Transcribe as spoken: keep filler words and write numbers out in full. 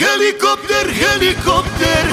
Helikopter, helikopter.